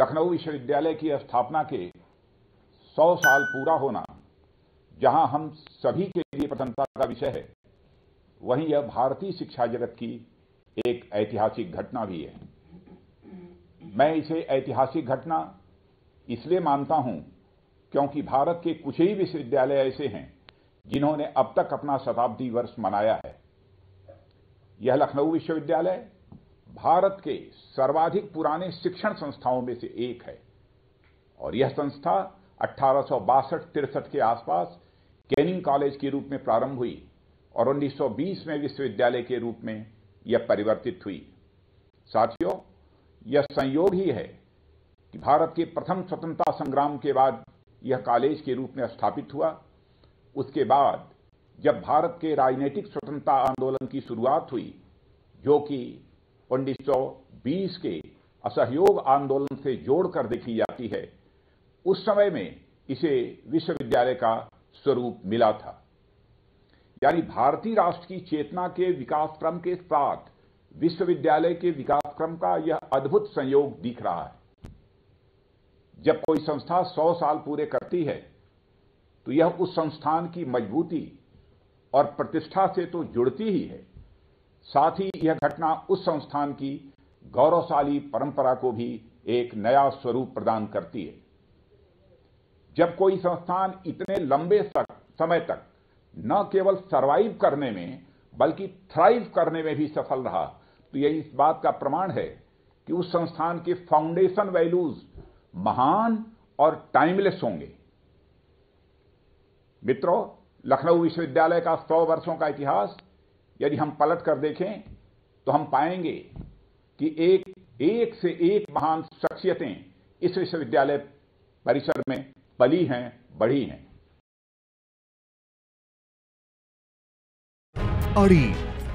लखनऊ विश्वविद्यालय की स्थापना के 100 साल पूरा होना जहां हम सभी के लिए प्रसन्नता का विषय है, वहीं यह भारतीय शिक्षा जगत की एक ऐतिहासिक घटना भी है। मैं इसे ऐतिहासिक घटना इसलिए मानता हूं क्योंकि भारत के कुछ ही विश्वविद्यालय ऐसे हैं जिन्होंने अब तक अपना शताब्दी वर्ष मनाया है। यह लखनऊ विश्वविद्यालय भारत के सर्वाधिक पुराने शिक्षण संस्थाओं में से एक है और यह संस्था 1862-63 के आसपास केनिंग कॉलेज के रूप में प्रारंभ हुई और 1920 में विश्वविद्यालय के रूप में यह परिवर्तित हुई। साथियों, यह संयोग ही है कि भारत के प्रथम स्वतंत्रता संग्राम के बाद यह कॉलेज के रूप में स्थापित हुआ। उसके बाद जब भारत के राजनीतिक स्वतंत्रता आंदोलन की शुरुआत हुई, जो कि 1920 के असहयोग आंदोलन से जोड़कर देखी जाती है, उस समय में इसे विश्वविद्यालय का स्वरूप मिला था। यानी भारतीय राष्ट्र की चेतना के विकास क्रम के साथ विश्वविद्यालय के विकास क्रम का यह अद्भुत संयोग दिख रहा है। जब कोई संस्था 100 साल पूरे करती है तो यह उस संस्थान की मजबूती और प्रतिष्ठा से तो जुड़ती ही है, साथ ही यह घटना उस संस्थान की गौरवशाली परंपरा को भी एक नया स्वरूप प्रदान करती है। जब कोई संस्थान इतने लंबे समय तक न केवल सरवाइव करने में बल्कि थ्राइव करने में भी सफल रहा तो यह इस बात का प्रमाण है कि उस संस्थान के फाउंडेशन वैल्यूज महान और टाइमलेस होंगे। मित्रों, लखनऊ विश्वविद्यालय का 100 वर्षों का इतिहास यदि हम पलट कर देखें तो हम पाएंगे कि एक से एक महान शख्सियतें इस विश्वविद्यालय परिसर में पली हैं, बढ़ी हैं। अड़ी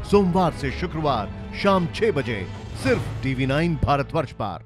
सोमवार से शुक्रवार शाम 6 बजे सिर्फ टीवी 9 भारतवर्ष पर।